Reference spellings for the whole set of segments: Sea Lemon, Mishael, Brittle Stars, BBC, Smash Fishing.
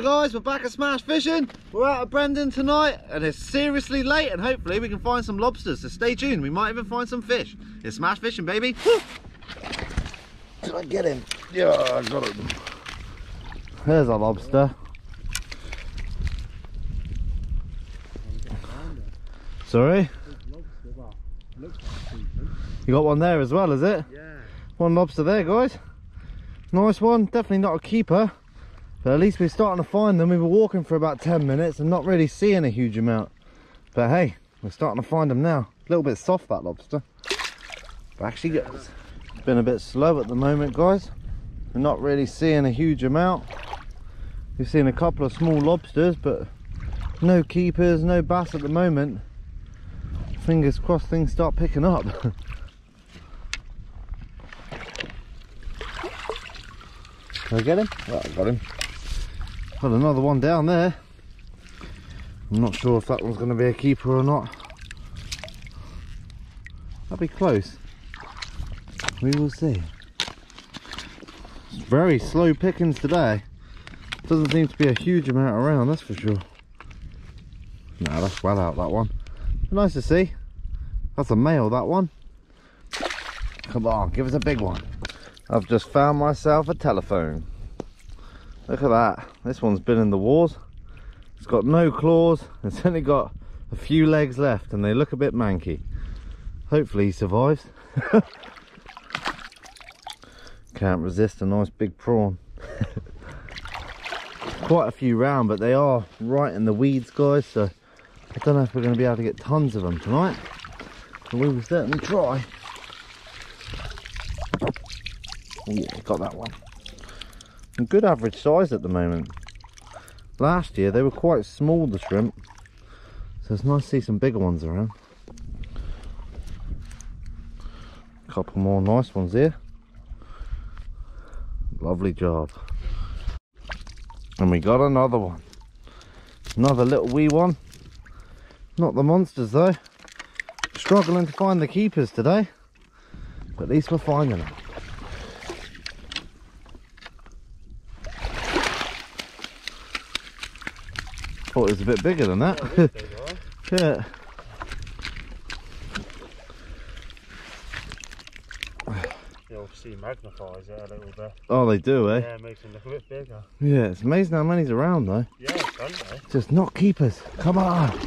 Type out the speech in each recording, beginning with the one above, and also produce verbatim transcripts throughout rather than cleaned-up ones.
Hi guys, we're back at Smash Fishing. We're out at Brendan tonight and it's seriously late and hopefully we can find some lobsters, so stay tuned. We might even find some fish. It's Smash Fishing, baby. Did I get him? Yeah, I got him. There's a lobster. Sorry? You got one there as well, is it? Yeah. One lobster there, guys. Nice one, definitely not a keeper. But at least we're starting to find them. We were walking for about ten minutes and not really seeing a huge amount. But hey, we're starting to find them now. A little bit soft, that lobster. But actually, it's been a bit slow at the moment, guys. We're not really seeing a huge amount. We've seen a couple of small lobsters, but no keepers, no bass at the moment. Fingers crossed things start picking up. Can I get him? Oh, I got him. Got another one down there. I'm not sure if that one's going to be a keeper or not. That'd be close. We will see. It's very slow pickings today. Doesn't seem to be a huge amount around, that's for sure. Nah, that's well out, that one. Nice to see. That's a male, that one. Come on, give us a big one. I've just found myself a telephone. Look at that, this one's been in the wars. It's got no claws, it's only got a few legs left and they look a bit manky. Hopefully he survives. Can't resist a nice big prawn. Quite a few round, but they are right in the weeds, guys, so I don't know if we're going to be able to get tons of them tonight, but we will certainly try. Oh yeah, got that one. Good average size at the moment. Last year they were quite small, the shrimp, so it's nice to see some bigger ones around. A couple more nice ones here. Lovely job. And we got another one, another little wee one. Not the monsters though. Struggling to find the keepers today, but at least we're finding them. I thought it was a bit bigger than that. Yeah, big, right? Yeah. It obviously magnifies it a little bit. Oh, they do, eh? Yeah, it makes them look a bit bigger. Yeah, it's amazing how many's around though. Yeah, it's fun though. Just not keepers. Come on!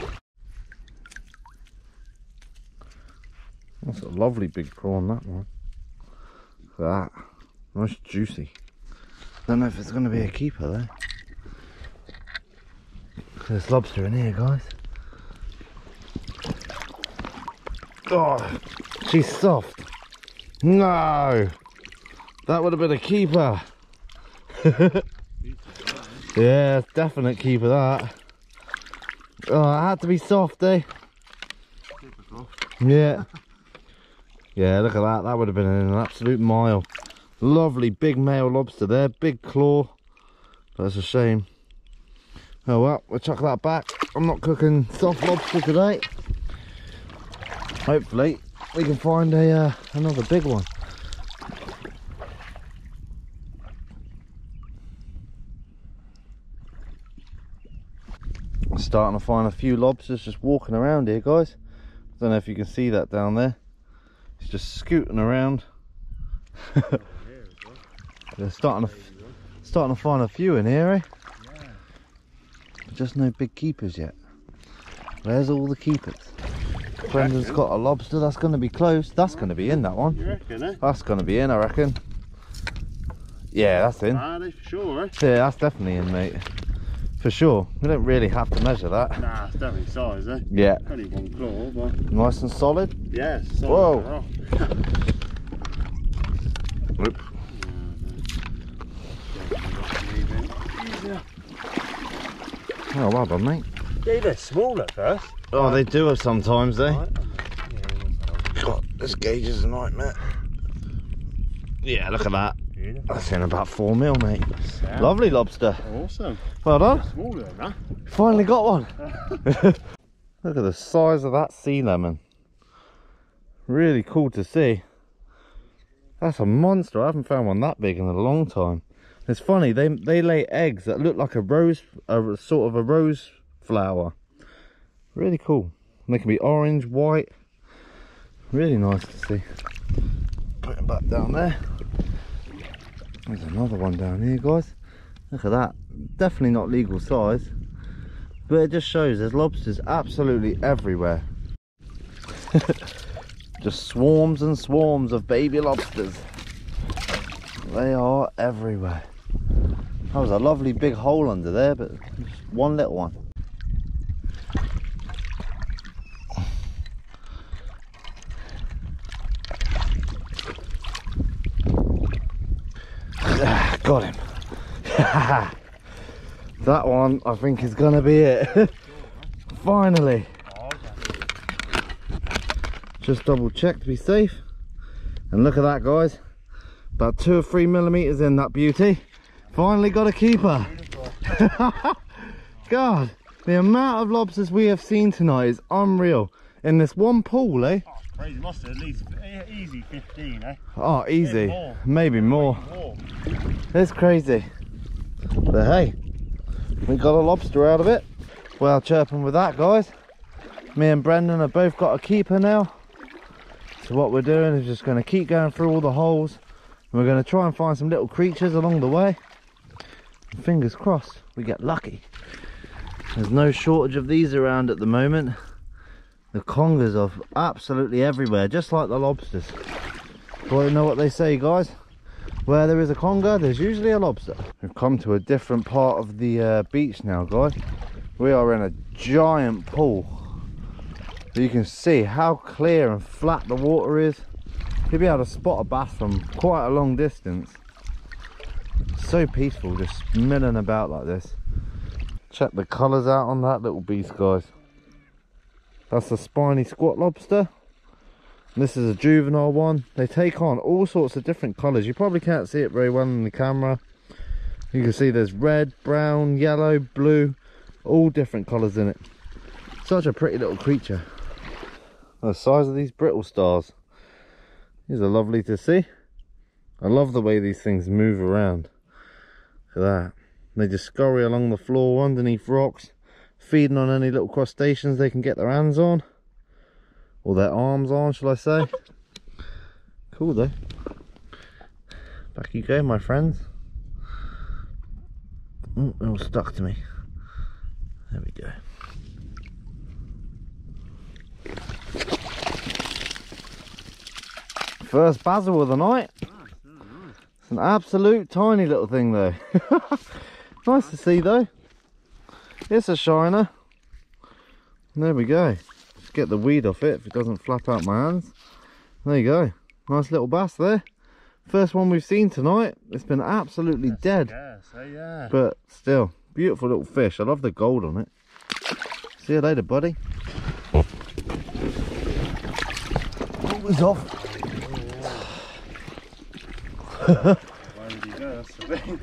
That's a lovely big prawn, that one. Look at that. Nice juicy. Don't know if it's going to be a keeper though. There's lobster in here, guys. Oh, she's soft. No, that would have been a keeper. Yeah, definite keeper that. Oh, it had to be soft, eh? Yeah. Yeah, look at that. That would have been an absolute mile. Lovely big male lobster there. Big claw. That's a shame. Oh well, we'll chuck that back. I'm not cooking soft lobster today. Hopefully we can find a uh, another big one. I'm starting to find a few lobsters just walking around here, guys. I don't know if you can see that down there. It's just scooting around. They're starting to starting to find a few in here, eh? Just no big keepers yet. Where's all the keepers? Brendan's got a lobster. That's going to be close. That's going to be in, that one. You reckon, eh? That's going to be in, I reckon. Yeah, that's in. Are they for sure, eh? Yeah, that's definitely in, mate. For sure. We don't really have to measure that. Nah, it's definitely size, eh? Yeah. Only one claw, but... Nice and solid? Yes. Yeah, solid. Whoa. Whoop. Oh, well done, mate. Yeah, they're small at first. Oh, um, they do have sometimes, eh? Right. God, this gauge is a nightmare. Yeah, look at that. Beautiful. That's in about four mil, mate. Yeah. Lovely lobster. Awesome. Well done. Smaller than that. Finally got one. Look at the size of that sea lemon. Really cool to see. That's a monster. I haven't found one that big in a long time. It's funny, they they lay eggs that look like a rose, a sort of a rose flower. Really cool. And they can be orange, white. Really nice to see. Put them back down there. There's another one down here, guys. Look at that. Definitely not legal size, but it just shows there's lobsters absolutely everywhere. Just swarms and swarms of baby lobsters. They are everywhere. That was a lovely big hole under there, but just one little one. Got him. That one I think is gonna be it. Finally. Just double check to be safe. And look at that, guys. About two or three millimeters in that beauty. Finally got a keeper. God, the amount of lobsters we have seen tonight is unreal. In this one pool, eh? Oh, crazy. Must have at least easy fifteen, eh? Oh, easy. More. Maybe more. more. It's crazy. But hey, we got a lobster out of it. Well, chirping with that, guys. Me and Brendan have both got a keeper now. So what we're doing is just going to keep going through all the holes. We're going to try and find some little creatures along the way. And fingers crossed we get lucky. There's no shortage of these around at the moment. The congers are absolutely everywhere, just like the lobsters. But you know what they say, guys? Where there is a conger, there's usually a lobster. We've come to a different part of the uh, beach now, guys. We are in a giant pool. You can see how clear and flat the water is. You'll be able to spot a bass from quite a long distance. It's so peaceful, just milling about like this. Check the colours out on that little beast, guys. That's a spiny squat lobster. And this is a juvenile one. They take on all sorts of different colours. You probably can't see it very well in the camera. You can see there's red, brown, yellow, blue, all different colours in it. Such a pretty little creature. The size of these brittle stars. These are lovely to see. I love the way these things move around. Look at that. They just scurry along the floor underneath rocks, feeding on any little crustaceans they can get their hands on. Or their arms on, shall I say. Cool though. Back you go, my friends. Oh, it all stuck to me. There we go. First basil of the night. It's an absolute tiny little thing though. Nice to see though. It's a shiner. And there we go. Just get the weed off it if it doesn't flap out my hands. There you go. Nice little bass there. First one we've seen tonight. It's been absolutely yes, dead. Yes, oh yeah. But still, beautiful little fish. I love the gold on it. See you later, buddy. Oh, it was off. Why did you go? That's the thing.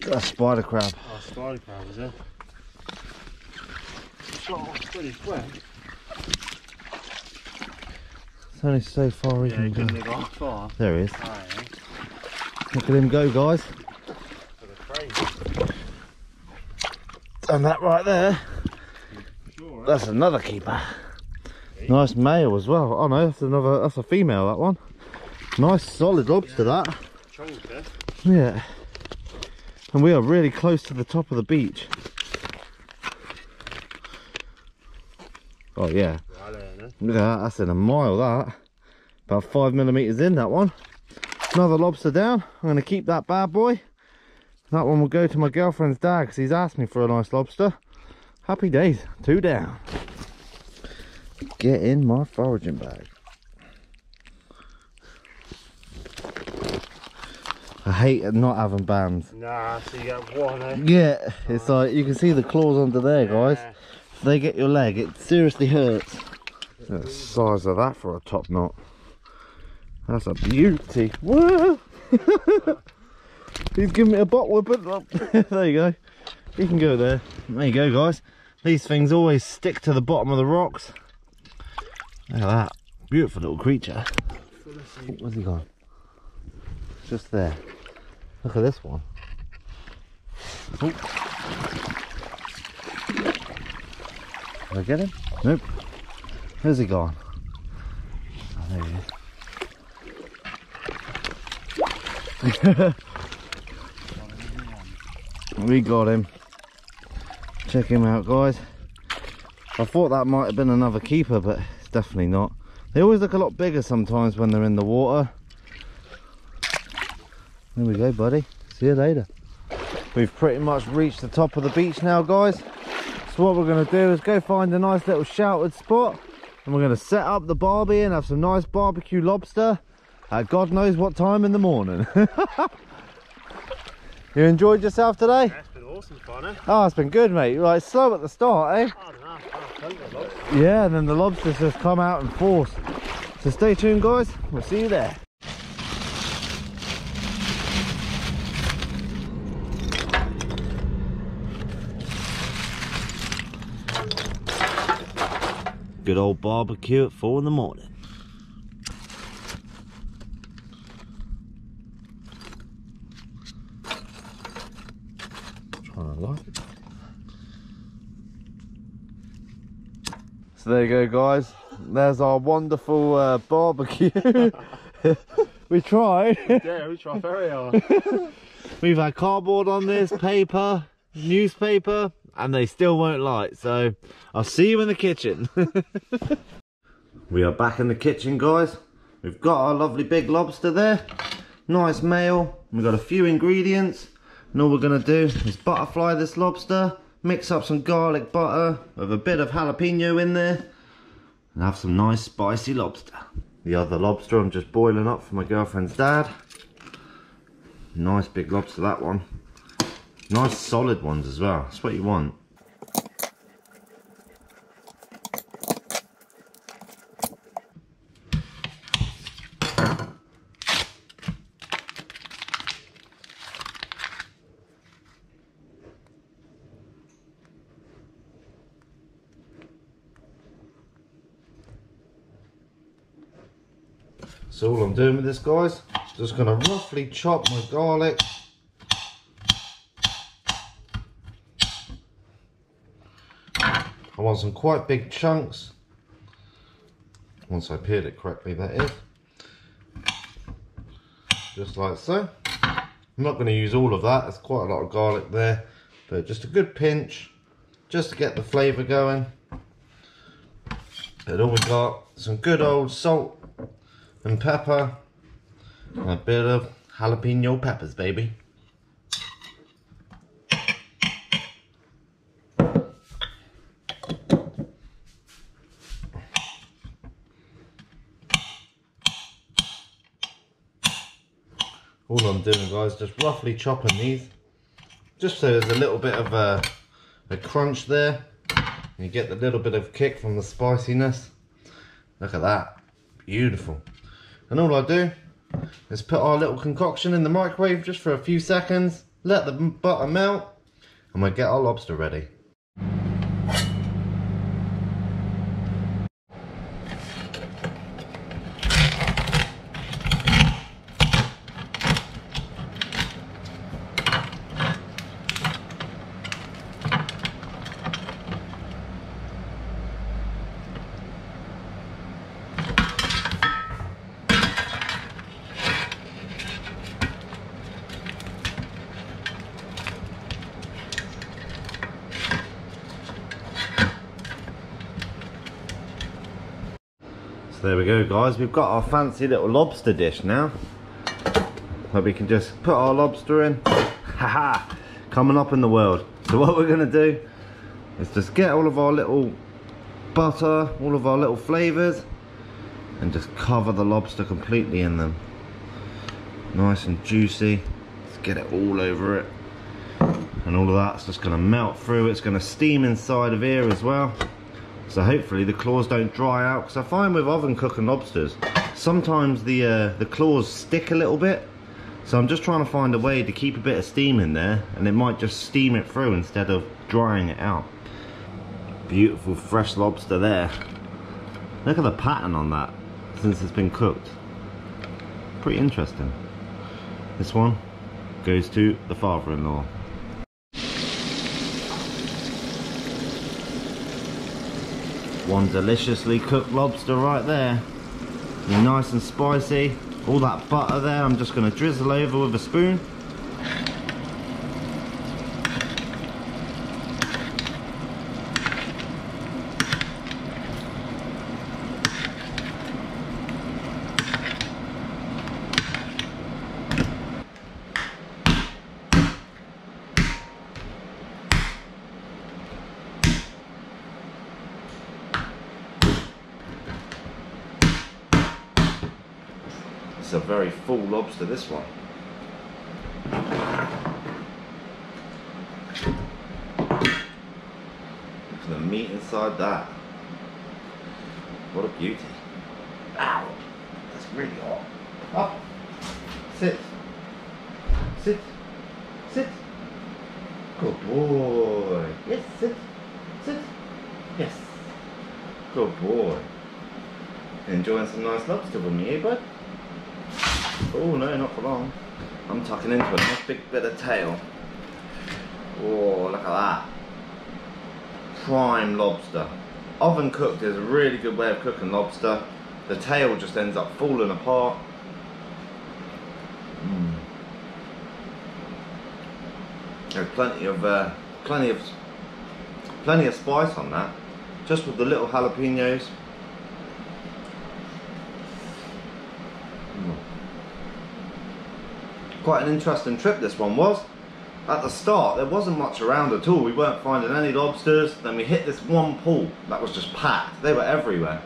Got a spider crab. Oh, spider crab is it? Shot off pretty quick. It's only so far he yeah, can go. go far. There he is. Oh, yeah. Look at him go, guys. And that right there. Sure, that's right? Another keeper. Nice male as well. Oh no, that's another. That's a female. That one. Nice solid lobster. Yeah. That. Chunker. Yeah. And we are really close to the top of the beach. Oh yeah. Right there, no? Yeah, that's in a mile. That. About five millimeters in that one. Another lobster down. I'm gonna keep that bad boy. That one will go to my girlfriend's dad because he's asked me for a nice lobster. Happy days. Two down. Get in my foraging bag. I hate not having bands. Nah, so you get one, eh? Yeah, it's like, you can see the claws under there, guys. Yeah. If they get your leg, it seriously hurts. The size of that for a top knot. That's a beauty. Whoa! He's giving me a butt whipping. There you go. You can go there. There you go, guys. These things always stick to the bottom of the rocks. Look at that, beautiful little creature. Where's he gone? just there. Look at this one. Ooh. Did I get him? Nope. Where's he gone? Oh, there he is. We got him. Check him out, guys. I thought that might have been another keeper, but it's definitely not. They always look a lot bigger sometimes when they're in the water. There we go, buddy. See you later. We've pretty much reached the top of the beach now, guys. So what we're going to do is go find a nice little sheltered spot, and we're going to set up the barbie and have some nice barbecue lobster at God knows what time in the morning. You enjoyed yourself today? Yeah, it's been awesome fun, eh? Oh, it's been good, mate. Like, slow at the start, eh? Oh, no, I don't know. Yeah, and then the lobsters just come out in force. So stay tuned, guys. We'll see you there. Good old barbecue at four in the morning. Trying to like it. So there you go, guys. There's our wonderful uh, barbecue. We tried. Yeah, we tried very hard. We've had cardboard on this, paper, newspaper, and they still won't light, so I'll see you in the kitchen. We are back in the kitchen, guys. We've got our lovely big lobster there, nice male. We've got a few ingredients, and all we're going to do is butterfly this lobster, mix up some garlic butter with a bit of jalapeno in there, and have some nice spicy lobster. The other lobster I'm just boiling up for my girlfriend's dad. Nice big lobster, that one. Nice solid ones as well, that's what you want. So all I'm doing with this, guys, just gonna roughly chop my garlic. I want some quite big chunks, once I peel it correctly, that is. Just like so. I'm not going to use all of that, there's quite a lot of garlic there, but just a good pinch, just to get the flavour going. And all we got, some good old salt and pepper, and a bit of jalapeno peppers, baby. All I'm doing, guys, just roughly chopping these, just so there's a little bit of a, a crunch there, and you get the little bit of kick from the spiciness. Look at that, beautiful. And all I do is put our little concoction in the microwave just for a few seconds, let the butter melt, and we'll get our lobster ready. There we go, guys, we've got our fancy little lobster dish now that we can just put our lobster in. Haha, coming up in the world. So what we're gonna do is just get all of our little butter, all of our little flavors, and just cover the lobster completely in them. Nice and juicy. Let's get it all over it, and all of that's just gonna melt through. It's gonna steam inside of here as well. So hopefully the claws don't dry out, because I find with oven cooking lobsters, sometimes the uh, the claws stick a little bit. So I'm just trying to find a way to keep a bit of steam in there, and it might just steam it through instead of drying it out. Beautiful fresh lobster there. Look at the pattern on that since it's been cooked. Pretty interesting. This one goes to the father-in-law. One deliciously cooked lobster right there. You're nice and spicy. All that butter there, I'm just going to drizzle over with a spoon. It's a very full lobster, this one. Look at the meat inside that. What a beauty. Ow! That's really hot. Up! Sit! Sit! Sit! Good boy! Yes, sit! Sit! Yes! Good boy! Enjoying some nice lobster with me, eh, bud? Oh no, not for long. I'm tucking into a nice big bit of tail. Oh, look at that. Prime lobster. Oven cooked is a really good way of cooking lobster. The tail just ends up falling apart. Mm. There's plenty of, uh, plenty of, plenty of spice on that. Just with the little jalapenos. Quite an interesting trip this one was. At the start there wasn't much around at all, we weren't finding any lobsters, then we hit this one pool that was just packed, they were everywhere.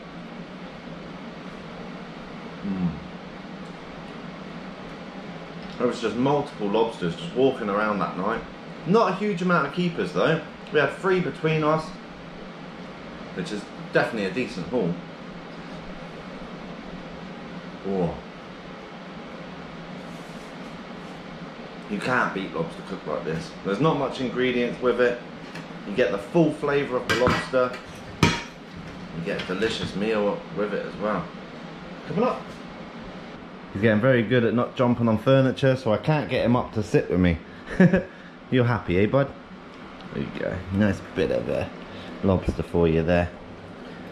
Mm. There was just multiple lobsters just walking around that night. Not a huge amount of keepers though, we had three between us, which is definitely a decent haul. Oh. You can't beat lobster cooked like this. There's not much ingredients with it. You get the full flavour of the lobster. You get a delicious meal with it as well. Come on up. He's getting very good at not jumping on furniture, so I can't get him up to sit with me. You're happy, eh, bud? There you go. Nice bit of uh, lobster for you there.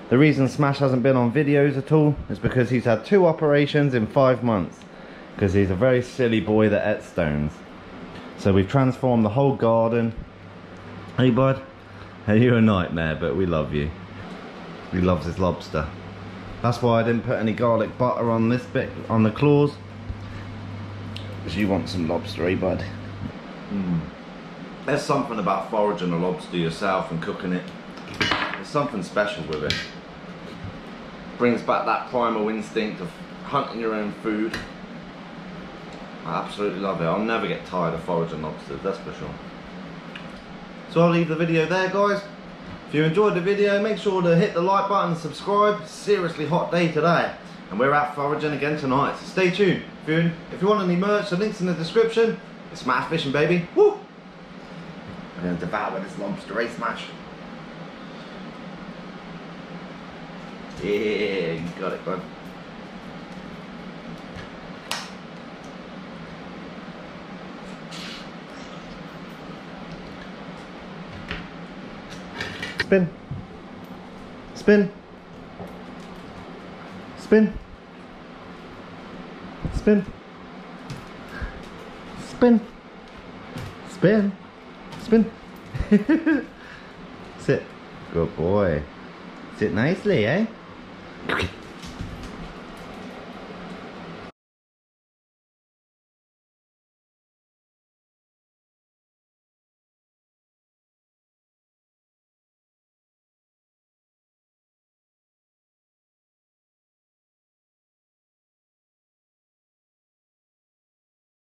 The reason Smash hasn't been on videos at all is because he's had two operations in five months. Because he's a very silly boy that ate stones. So we've transformed the whole garden. Hey bud, you're a nightmare, but we love you. He loves his lobster. That's why I didn't put any garlic butter on this bit, on the claws. Because you want some lobster, eh bud? Mm. There's something about foraging a lobster yourself and cooking it. There's something special with it. Brings back that primal instinct of hunting your own food. I absolutely love it. I'll never get tired of foraging lobsters, that's for sure. So I'll leave the video there, guys. If you enjoyed the video, make sure to hit the like button and subscribe. Seriously hot day today. And we're out foraging again tonight, so stay tuned. If you, if you want any merch, the link's in the description. It's Smash Fishing, baby. Woo! I'm going to devour this lobster, eh, Smash? Yeah, you got it, bud. Spin, spin, spin, spin, spin, spin, spin. Sit. Good boy. Sit nicely, eh?